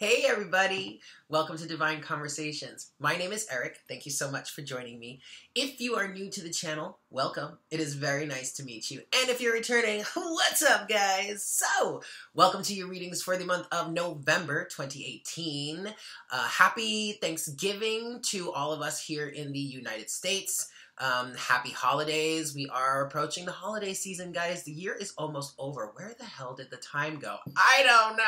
Hey everybody, welcome to Divine Conversations. My name is Eric. Thank you so much for joining me. If you are new to the channel, welcome. It is very nice to meet you. And if you're returning, what's up guys? So, welcome to your readings for the month of November 2018. Happy Thanksgiving to all of us here in the United States. Happy holidays. We are approaching the holiday season, guys. The year is almost over. Where the hell did the time go? I don't know.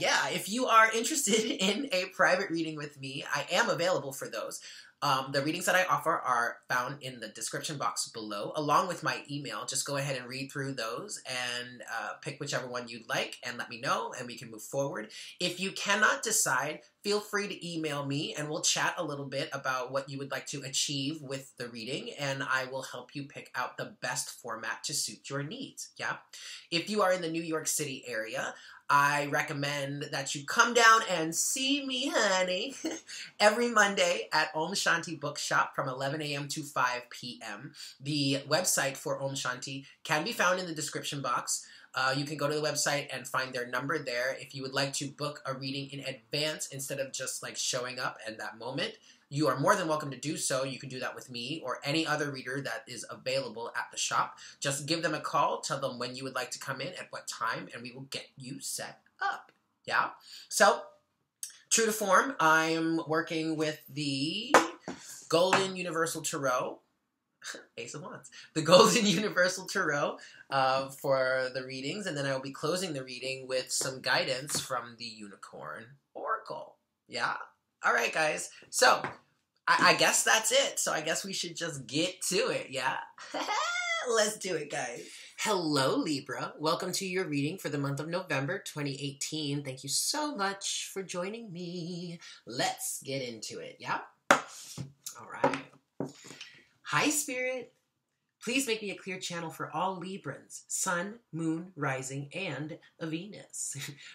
Yeah, if you are interested in a private reading with me, I am available for those. The readings that I offer are found in the description box below, along with my email. Just go ahead and read through those and pick whichever one you'd like and let me know and we can move forward. If you cannot decide, feel free to email me and we'll chat a little bit about what you would like to achieve with the reading, and I will help you pick out the best format to suit your needs. Yeah. If you are in the New York City area, I recommend that you come down and see me, honey, every Monday at Aum Shanti Bookshop from 11 a.m. to 5 p.m. The website for Aum Shanti can be found in the description box. You can go to the website and find their number there. If you would like to book a reading in advance instead of just like showing up at that moment, you are more than welcome to do so. You can do that with me or any other reader that is available at the shop. Just give them a call, tell them when you would like to come in, at what time, and we will get you set up. Yeah? So, true to form, I'm working with the Golden Universal Tarot. Ace of Wands. The Golden Universal Tarot for the readings, and then I will be closing the reading with some guidance from the Unicorn Oracle. Yeah? All right, guys. So, I guess that's it. So I guess we should just get to it, yeah? Let's do it, guys. Hello, Libra. Welcome to your reading for the month of November 2018. Thank you so much for joining me. Let's get into it, yeah? All right. Hi, Spirit. Please make me a clear channel for all Librans, Sun, Moon, Rising, and Venus.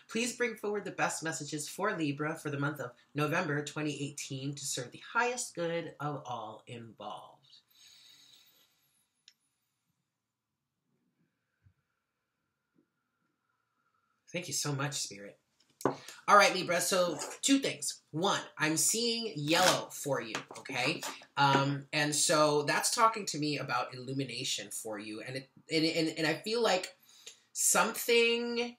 Please bring forward the best messages for Libra for the month of November 2018 to serve the highest good of all involved. Thank you so much, Spirit. All right, Libra, so two things. One, I'm seeing yellow for you, okay? And so that's talking to me about illumination for you. And I feel like something,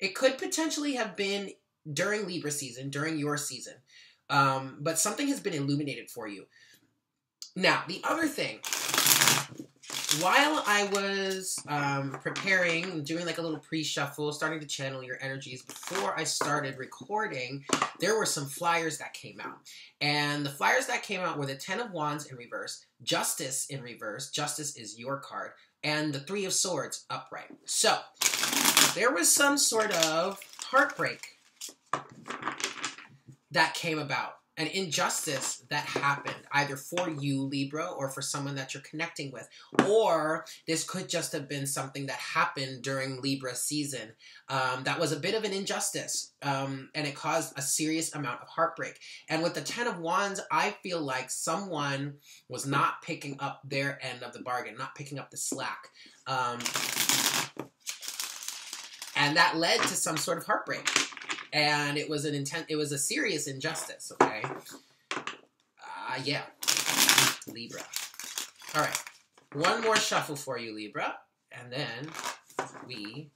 it could potentially have been during Libra season, during your season, but something has been illuminated for you. Now, the other thing, while I was preparing, doing like a little pre-shuffle, starting to channel your energies before I started recording, there were some flyers that came out. And the flyers that came out were the 10 of Wands in reverse, Justice in reverse, Justice is your card, and the 3 of Swords upright. So, there was some sort of heartbreak that came about. An injustice that happened, either for you, Libra, or for someone that you're connecting with. Or this could just have been something that happened during Libra season. That was a bit of an injustice, and it caused a serious amount of heartbreak. And with the 10 of Wands, I feel like someone was not picking up their end of the bargain, not picking up the slack. And that led to some sort of heartbreak. And it was a serious injustice, okay? Yeah. Libra. All right. One more shuffle for you, Libra. And then we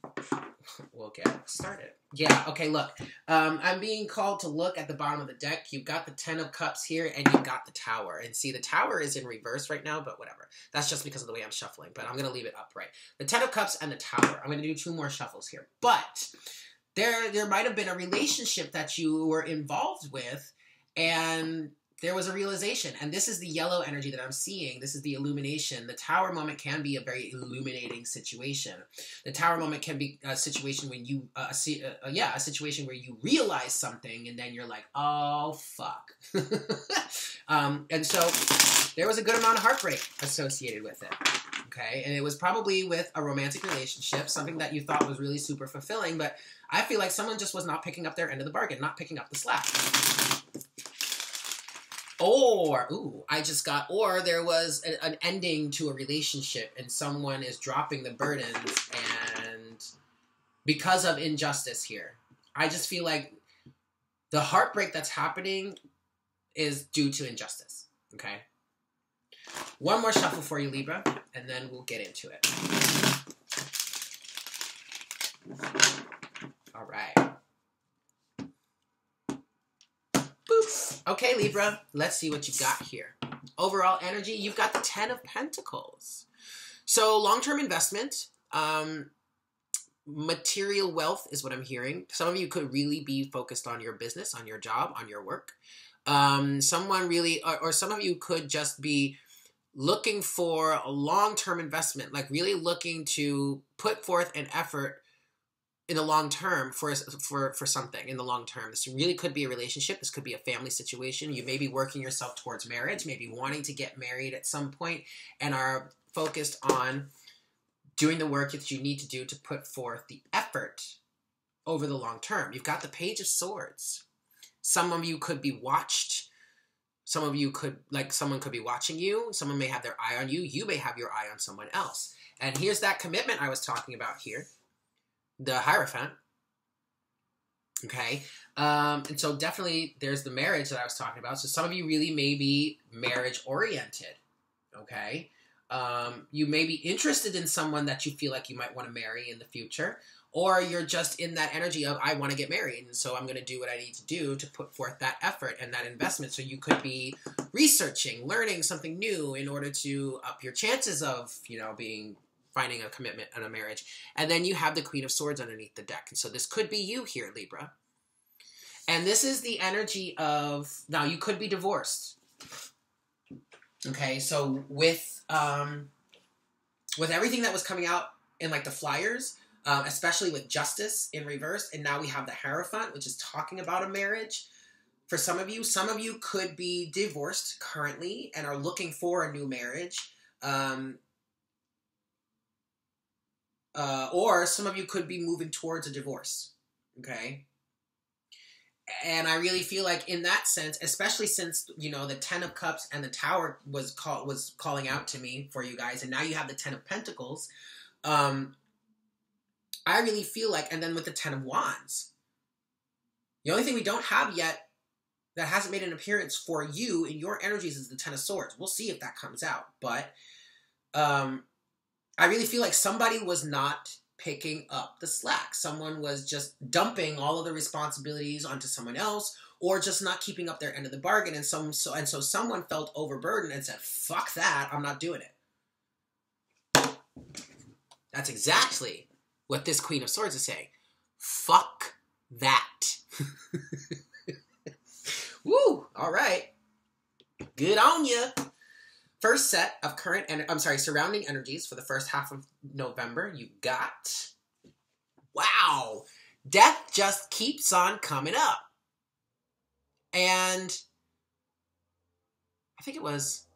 will get started. Yeah, okay, look. I'm being called to look at the bottom of the deck. You've got the 10 of Cups here, and you've got the Tower. And see, the Tower is in reverse right now, but whatever. That's just because of the way I'm shuffling, but I'm going to leave it upright. The 10 of Cups and the Tower. I'm going to do two more shuffles here. But There might have been a relationship that you were involved with, and there was a realization. And this is the yellow energy that I'm seeing. This is the illumination. The Tower moment can be a very illuminating situation. The Tower moment can be a situation when you, a situation where you realize something, and then you're like, oh, fuck. And so there was a good amount of heartbreak associated with it. Okay, and it was probably with a romantic relationship, something that you thought was really super fulfilling, but I feel like someone just was not picking up their end of the bargain, not picking up the slack. Or there was an ending to a relationship and someone is dropping the burdens and because of injustice here. I just feel like the heartbreak that's happening is due to injustice, okay? One more shuffle for you, Libra, and then we'll get into it. All right. Boop. Okay, Libra, let's see what you got here. Overall energy, you've got the 10 of Pentacles. So long-term investment, material wealth is what I'm hearing. Some of you could really be focused on your business, on your job, on your work. Someone really, or some of you could just be looking for a long-term investment, like really looking to put forth an effort in the long term for something in the long term. This really could be a relationship. This could be a family situation. You may be working yourself towards marriage, maybe wanting to get married at some point and are focused on doing the work that you need to do to put forth the effort over the long term. You've got the Page of Swords. Some of you could be watched. Some of you could, like, someone could be watching you. Someone may have their eye on you. You may have your eye on someone else. And here's that commitment I was talking about here. The Hierophant, okay? And so definitely there's the marriage that I was talking about. So some of you really may be marriage-oriented, okay? You may be interested in someone that you feel like you might want to marry in the future, or you're just in that energy of, I want to get married, and so I'm going to do what I need to do to put forth that effort and that investment. So you could be researching, learning something new in order to up your chances of, you know, finding a commitment and a marriage. And then you have the Queen of Swords underneath the deck. And so this could be you here, Libra. And this is the energy of, now you could be divorced. Okay, so with everything that was coming out in like the flyers, especially with justice in reverse, and now we have the Hierophant, which is talking about a marriage. For some of you could be divorced currently and are looking for a new marriage. Or some of you could be moving towards a divorce, okay? And I really feel like in that sense, especially since, you know, the 10 of Cups and the Tower was calling out to me for you guys, and now you have the 10 of Pentacles, I really feel like, and then with the 10 of Wands, the only thing we don't have yet that hasn't made an appearance for you in your energies is the 10 of Swords. We'll see if that comes out, but... I really feel like somebody was not picking up the slack. Someone was just dumping all of the responsibilities onto someone else, or just not keeping up their end of the bargain. And so someone felt overburdened and said, fuck that, I'm not doing it. That's exactly what this Queen of Swords is saying. Fuck that. Woo, all right. Good on ya. First set of surrounding energies for the first half of November. You got, wow, death just keeps on coming up. And I think it was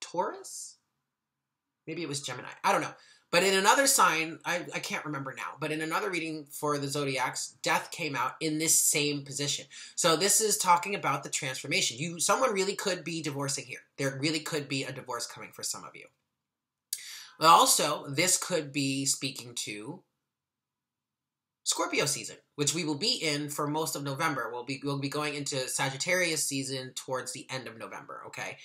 Taurus? Maybe it was Gemini. I don't know. But in another sign, I can't remember now, but in another reading for the Zodiacs, death came out in this same position. So this is talking about the transformation. Someone really could be divorcing here. There really could be a divorce coming for some of you. But also, this could be speaking to Scorpio season, which we will be in for most of November. We'll be going into Sagittarius season towards the end of November, okay?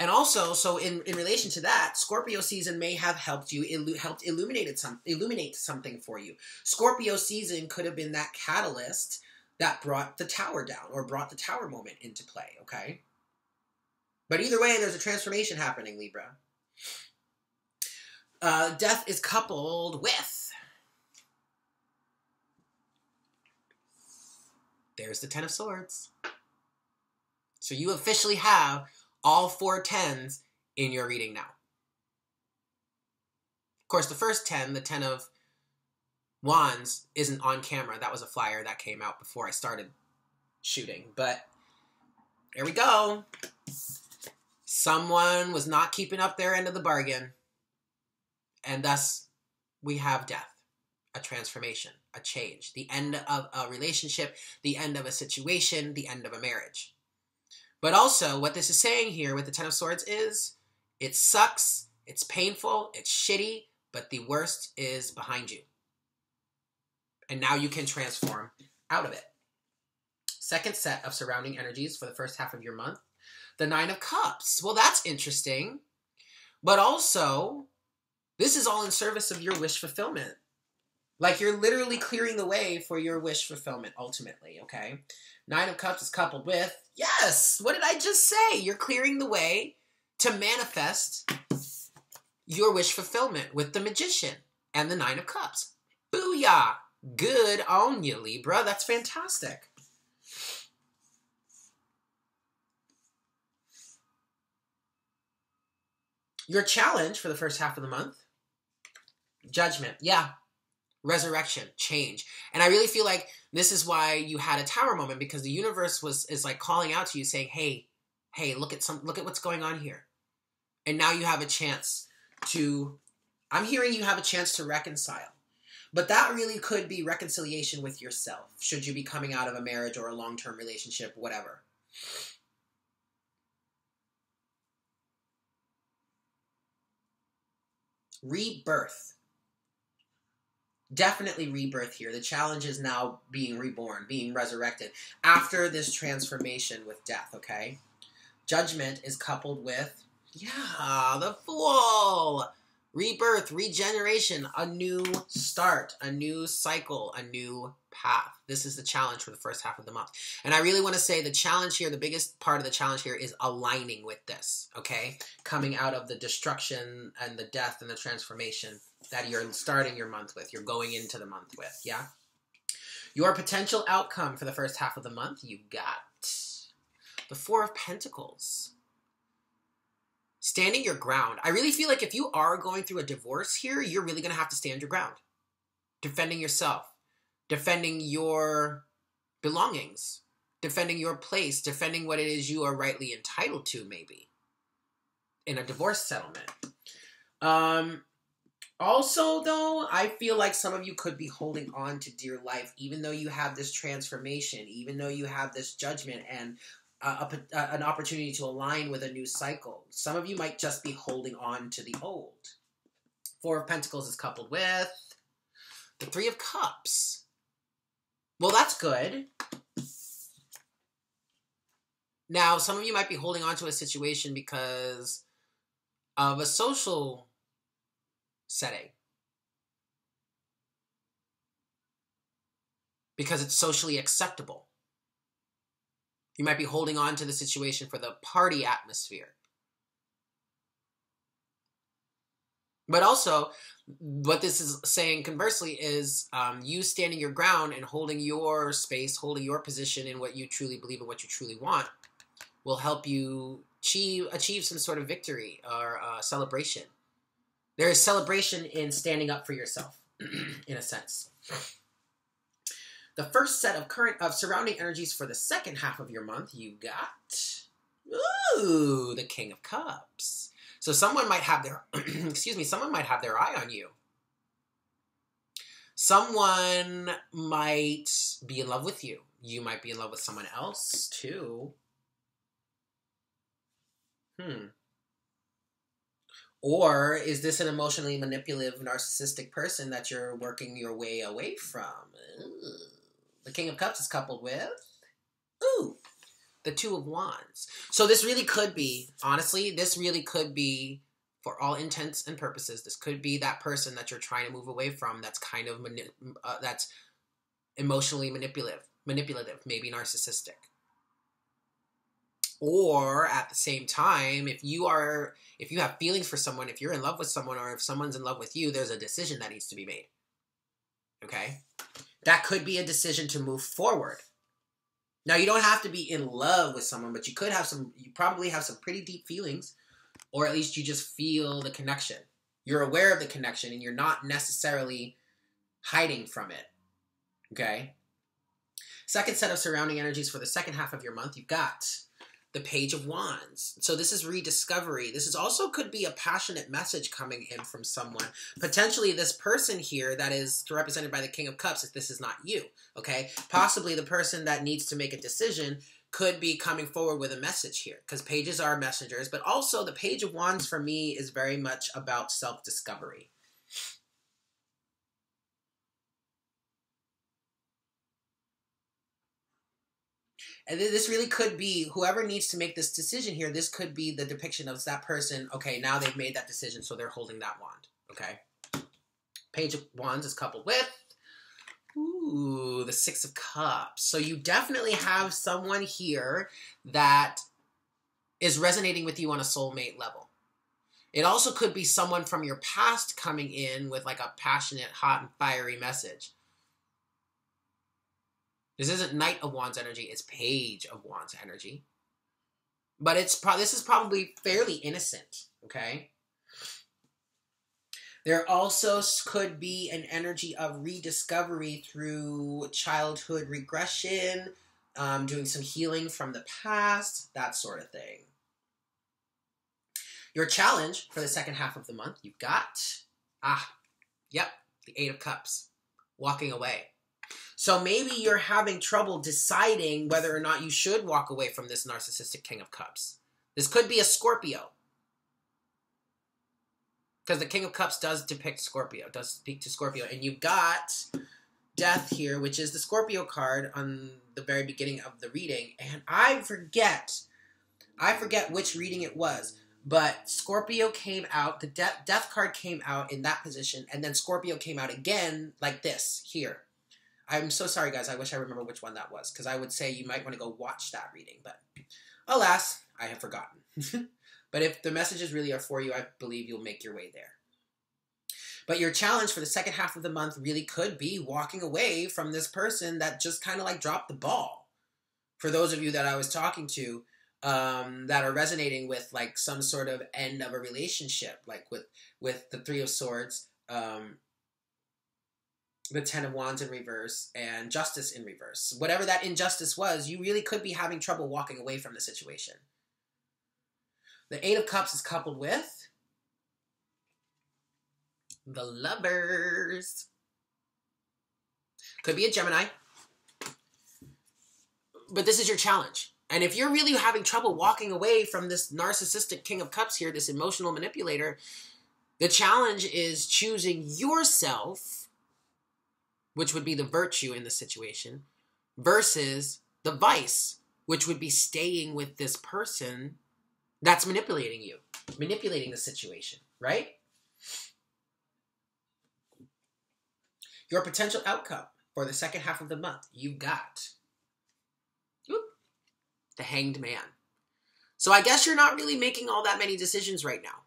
And also, so in relation to that, Scorpio season may have helped you, illuminate something for you. Scorpio season could have been that catalyst that brought the Tower down, or brought the Tower moment into play, okay? But either way, there's a transformation happening, Libra. Death is coupled with... There's the 10 of Swords. So you officially have... all four 10s in your reading now. Of course, the first 10, the 10 of Wands, isn't on camera. That was a flyer that came out before I started shooting. But there we go. Someone was not keeping up their end of the bargain. And thus, we have death, a transformation, a change, the end of a relationship, the end of a situation, the end of a marriage. But also, what this is saying here with the 10 of Swords is, it sucks, it's painful, it's shitty, but the worst is behind you. And now you can transform out of it. Second set of surrounding energies for the first half of your month. The Nine of Cups. Well, that's interesting. But also, this is all in service of your wish fulfillment. Like, you're literally clearing the way for your wish fulfillment, ultimately, okay? Nine of Cups is coupled with, yes, what did I just say? You're clearing the way to manifest your wish fulfillment with the Magician and the Nine of Cups. Booyah! Good on you, Libra. That's fantastic. Your challenge for the first half of the month, Judgment. Yeah. Resurrection, change. And I really feel like this is why you had a tower moment, because the universe is like calling out to you saying, hey, look at what's going on here. And now you have a chance to, I'm hearing you have a chance to reconcile. But that really could be reconciliation with yourself, should you be coming out of a marriage or a long-term relationship, whatever. Rebirth. Definitely rebirth here. The challenge is now being reborn, being resurrected after this transformation with death, okay? Judgment is coupled with, yeah, the Fool. Rebirth, regeneration, a new start, a new cycle, a new path. This is the challenge for the first half of the month. And I really want to say the challenge here, the biggest part of the challenge here is aligning with this, okay? Coming out of the destruction and the death and the transformation that you're starting your month with, you're going into the month with, yeah? Your potential outcome for the first half of the month, you got the Four of Pentacles. Standing your ground. I really feel like if you are going through a divorce here, you're really going to have to stand your ground. Defending yourself. Defending your belongings. Defending your place. Defending what it is you are rightly entitled to, maybe. In a divorce settlement. Also, though, I feel like some of you could be holding on to dear life, even though you have this transformation, even though you have this judgment and an opportunity to align with a new cycle. Some of you might just be holding on to the old. Four of Pentacles is coupled with the Three of Cups. Well, that's good. Now, some of you might be holding on to a situation because of a social setting. Because it's socially acceptable. You might be holding on to the situation for the party atmosphere. But also, what this is saying conversely is you standing your ground and holding your space, holding your position in what you truly believe and what you truly want will help you achieve some sort of victory or celebration. There is celebration in standing up for yourself, in a sense. The first set of surrounding energies for the second half of your month, you got, ooh, the King of Cups. So someone might have their, excuse me, someone might have their eye on you. Someone might be in love with you. You might be in love with someone else too. Or is this an emotionally manipulative, narcissistic person that you're working your way away from? Ooh. The King of Cups is coupled with, ooh, the Two of Wands. So this really could be, honestly, this really could be, for all intents and purposes, this could be that person that you're trying to move away from that's kind of, that's emotionally manipulative, maybe narcissistic. Or at the same time, if you have feelings for someone, if you're in love with someone, or if someone's in love with you, there's a decision that needs to be made. Okay? That could be a decision to move forward. Now, you don't have to be in love with someone, but you could have some, you probably have some pretty deep feelings, or at least you just feel the connection. You're aware of the connection, and you're not necessarily hiding from it. Okay? Second set of surrounding energies for the second half of your month, you've got the Page of Wands. So this is rediscovery. This is also could be a passionate message coming in from someone. Potentially this person here that is represented by the King of Cups, if this is not you, okay? Possibly the person that needs to make a decision could be coming forward with a message here, because pages are messengers, but also the Page of Wands for me is very much about self-discovery. And this really could be, whoever needs to make this decision here, this could be the depiction of that person. Okay, now they've made that decision, so they're holding that wand. Okay. Page of Wands is coupled with, ooh, the Six of Cups. So you definitely have someone here that is resonating with you on a soulmate level. It also could be someone from your past coming in with like a passionate, hot, and fiery message. This isn't Knight of Wands energy, it's Page of Wands energy. But it's this is probably fairly innocent, okay? There also could be an energy of rediscovery through childhood regression, doing some healing from the past, that sort of thing. Your challenge for the second half of the month, you've got, the Eight of Cups, walking away. So maybe you're having trouble deciding whether or not you should walk away from this narcissistic King of Cups. This could be a Scorpio. Because the King of Cups does depict Scorpio, does speak to Scorpio. And you've got Death here, which is the Scorpio card on the very beginning of the reading. And I forget which reading it was. But Scorpio came out, the death card came out in that position, and then Scorpio came out again like this, here. I'm so sorry, guys. I wish I remember which one that was, because I would say you might want to go watch that reading, but alas, I have forgotten. But if the messages really are for you, I believe you'll make your way there. But your challenge for the second half of the month really could be walking away from this person that just kind of like dropped the ball. For those of you that I was talking to, that are resonating with like some sort of end of a relationship, like with the Three of Swords, the Ten of Wands in reverse, and Justice in reverse. Whatever that injustice was, you really could be having trouble walking away from the situation. The Eight of Cups is coupled with the Lovers. Could be a Gemini. But this is your challenge. And if you're really having trouble walking away from this narcissistic King of Cups here, this emotional manipulator, the challenge is choosing yourself, which would be the virtue in the situation, versus the vice, which would be staying with this person that's manipulating you, manipulating the situation, right? Your potential outcome for the second half of the month, you've got the Hanged Man. So I guess you're not really making all that many decisions right now.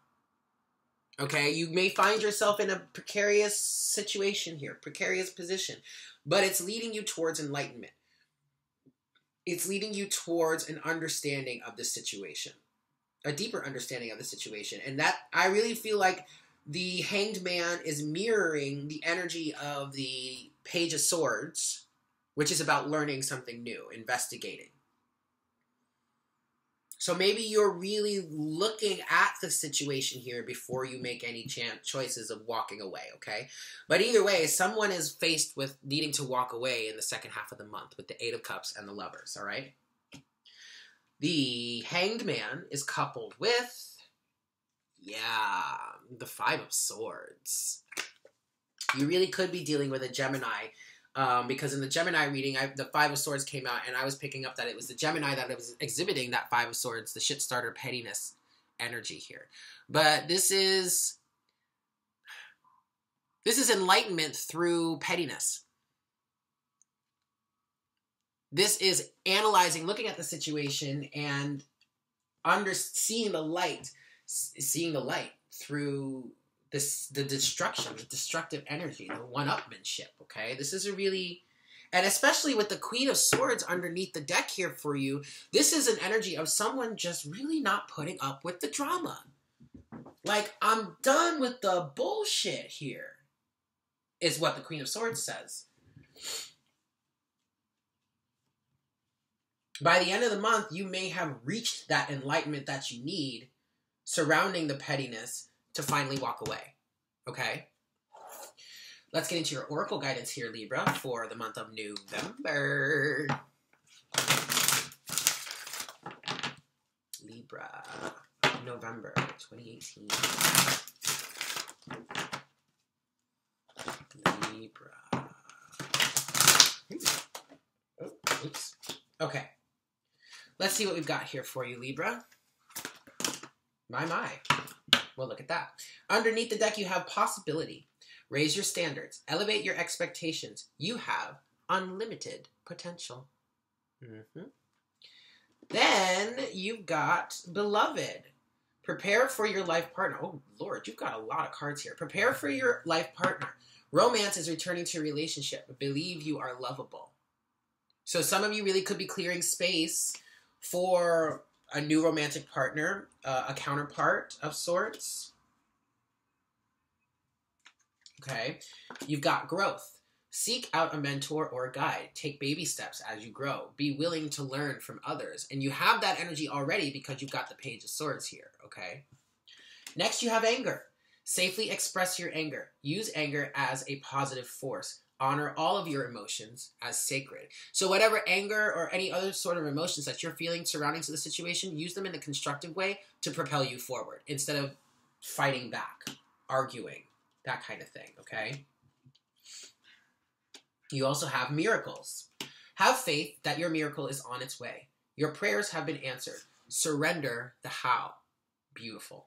Okay, you may find yourself in a precarious situation here, precarious position, but it's leading you towards enlightenment. It's leading you towards an understanding of the situation, a deeper understanding of the situation. And that, I really feel like the Hanged Man is mirroring the energy of the Page of Swords, which is about learning something new, investigating. So maybe you're really looking at the situation here before you make any choices of walking away, okay? But either way, someone is faced with needing to walk away in the second half of the month with the Eight of Cups and the Lovers, all right? The Hanged Man is coupled with, the Five of Swords. You really could be dealing with a Gemini. Because in the Gemini reading, the Five of Swords came out, and I was picking up that it was the Gemini that was exhibiting that Five of Swords, the shit starter pettiness energy here. But this is enlightenment through pettiness. This is analyzing, looking at the situation, and seeing the light through this, the destruction, the destructive energy, the one-upmanship, okay? This is a really, and especially with the Queen of Swords underneath the deck here for you, this is an energy of someone just really not putting up with the drama. Like, I'm done with the bullshit here, is what the Queen of Swords says. By the end of the month, you may have reached that enlightenment that you need surrounding the pettiness to finally walk away, okay? Let's get into your oracle guidance here, Libra, for the month of November. Libra, November 2018. Libra. Oops. Okay, Let's see what we've got here for you, Libra. My. Well, look at that. Underneath the deck, you have possibility. Raise your standards. Elevate your expectations. You have unlimited potential. Mm-hmm. Then you've got beloved. Prepare for your life partner. Oh, Lord, you've got a lot of cards here. Prepare for your life partner. Romance is returning to your relationship. Believe you are lovable. So some of you really could be clearing space for a new romantic partner, a counterpart of sorts. Okay. You've got growth. Seek out a mentor or a guide. Take baby steps as you grow. Be willing to learn from others. And you have that energy already because you've got the Page of Swords here, okay? Next, you have anger. Safely express your anger. Use anger as a positive force. Honor all of your emotions as sacred. So whatever anger or any other sort of emotions that you're feeling surrounding to the situation, use them in a constructive way to propel you forward instead of fighting back, arguing, that kind of thing, okay? You also have miracles. Have faith that your miracle is on its way. Your prayers have been answered. Surrender the how. Beautiful.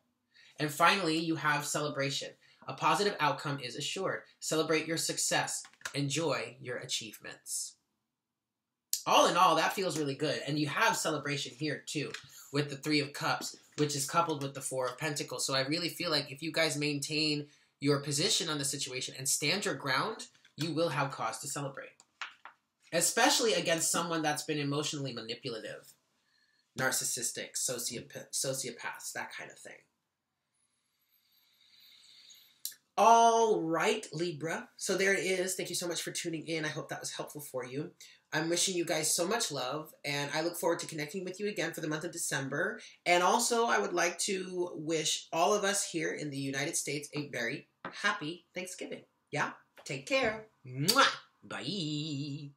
And finally, you have celebration. A positive outcome is assured. Celebrate your success. Enjoy your achievements. All in all, that feels really good. And you have celebration here too with the Three of Cups, which is coupled with the Four of Pentacles. So I really feel like if you guys maintain your position on the situation and stand your ground, you will have cause to celebrate, especially against someone that's been emotionally manipulative, narcissistic, sociopaths, that kind of thing. All right, Libra. So there it is. Thank you so much for tuning in. I hope that was helpful for you. I'm wishing you guys so much love, and I look forward to connecting with you again for the month of December. And also, I would like to wish all of us here in the United States a very happy Thanksgiving. Yeah? Take care. Mwah. Bye.